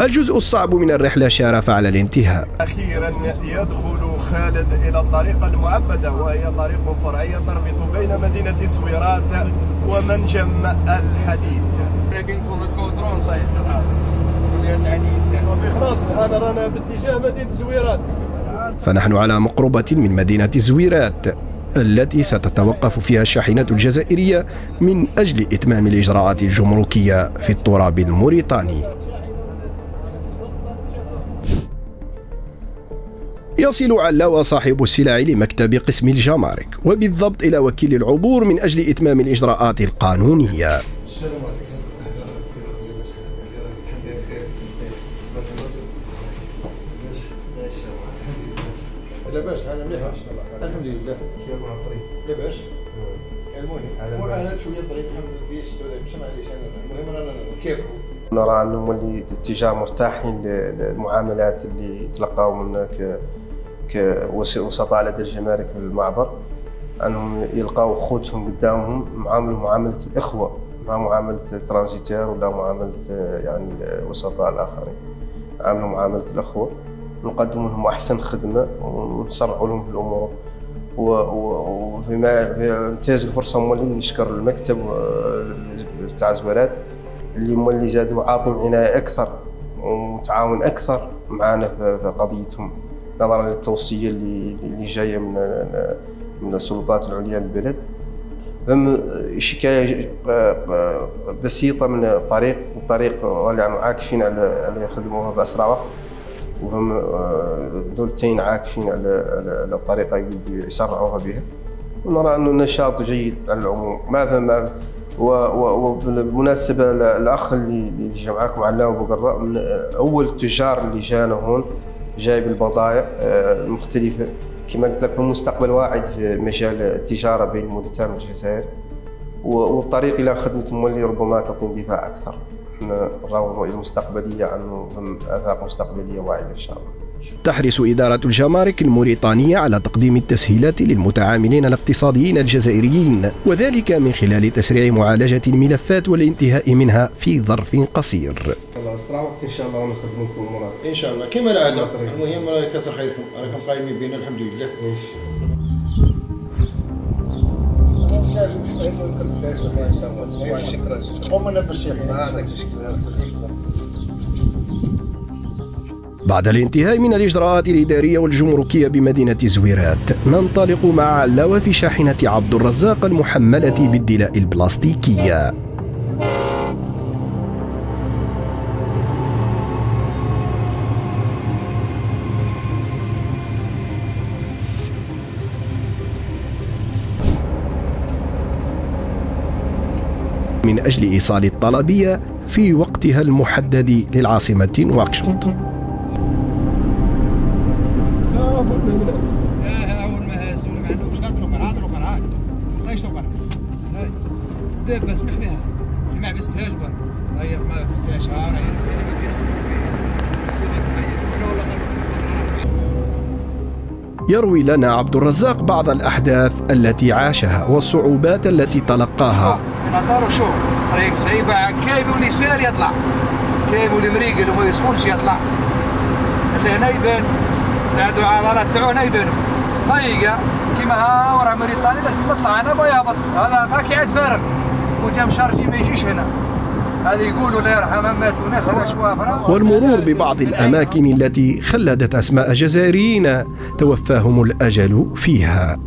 الجزء الصعب من الرحلة شارف على الانتهاء. أخيرا يدخل خالد إلى الطريقة المعبدة، وهي طريق فرعية تربط بين مدينة زويرات ومنجم الحديد. أنا باتجاه مدينة زويرات. فنحن على مقربة من مدينة زويرات التي ستتوقف فيها الشاحنات الجزائرية من أجل إتمام الإجراءات الجمركية في التراب الموريتاني. يصل علاوة صاحب السلع لمكتب قسم الجمارك وبالضبط إلى وكيل العبور من أجل إتمام الإجراءات القانونية. لاباس انا مليحه الحمد لله كيما مع الطريق لاباس. المهم وانا شويه الطريق الحمد لله سمع ليش انا المهم رانا كيفو نرى انه مولي التجار مرتاحين للمعاملات اللي تلقاو منا كوسطاء لدى الجمارك في المعبر، انهم يلقاو خوتهم قدامهم معاملوا معامله الاخوه مع معامله الترانزيتير ولا معامله يعني الوسطاء الاخرين، عاملوا معامله الاخوه نقدم لهم احسن خدمه ونسرعوا لهم في الامور وفيما امتياز الفرصه. مولي نشكر المكتب تاع زويرات اللي مولي زادوا عاطم عنايه اكثر ومتعاون اكثر معنا في قضيتهم نظرا للتوصيه اللي جايه من السلطات العليا للبلد. فم شكايه بسيطه من الطريق، والطريق رانا عاكفين على يخدموها باسرع وقت، وهم دولتين عاكفين على الطريقه اللي يسرعوها بها، ونرى انه النشاط جيد على العموم. ما فما وبالمناسبه الاخ اللي جا معاكم علاء بوقراء من اول التجار اللي جانا هون جايب البضائع المختلفه. كما قلت لكم مستقبل واعد في مجال التجاره بين موريتانيا والجزائر، والطريق الى خدمه مولي ربما تعطي اندفاع اكثر. احنا راهو الرؤيه المستقبليه عنه افاق مستقبليه واعده ان شاء الله. تحرص اداره الجمارك الموريتانيه على تقديم التسهيلات للمتعاملين الاقتصاديين الجزائريين، وذلك من خلال تسريع معالجه الملفات والانتهاء منها في ظرف قصير. الله اسرع وقت ان شاء الله ونخدموا لكم المرات ان شاء الله كما العاده. المهم راه كثر خيركم، راكم قايمين بينا الحمد لله. بعد الانتهاء من الإجراءات الإدارية والجمركية بمدينة زويرات، ننطلق مع علاوة في شاحنة عبد الرزاق المحملة بالدلاء البلاستيكية. من أجل إيصال الطلبية في وقتها المحدد للعاصمة نواكشوط. يروي لنا عبد الرزاق بعض الأحداث التي عاشها والصعوبات التي تلقاها. المطار شوف طريق صعيبة، كايب ولي سار يطلع، كايب ولي مريقل وما يصبرش يطلع، اللي هنا يبان عندو عضلات تاعو هنا يبانو طريقة كيما ها وراه موريتاني لازم يطلع هنا ويهبط، هذا غا كيعاد فارغ وجا مشارجي ما يجيش هنا. هذا يقولوا الله يرحمها ماتوا ناس على شوافرها. والمرور ببعض الأماكن التي خلدت أسماء جزائريين توفاهم الأجل فيها.